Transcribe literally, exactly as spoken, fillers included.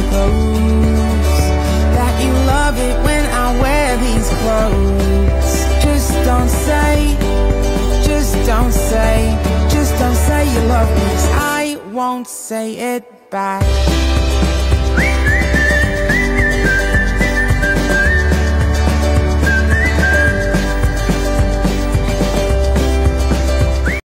your clothes, that you love it when I wear these clothes. Just don't say, just don't say, just don't say you love me, 'cause I won't say it back.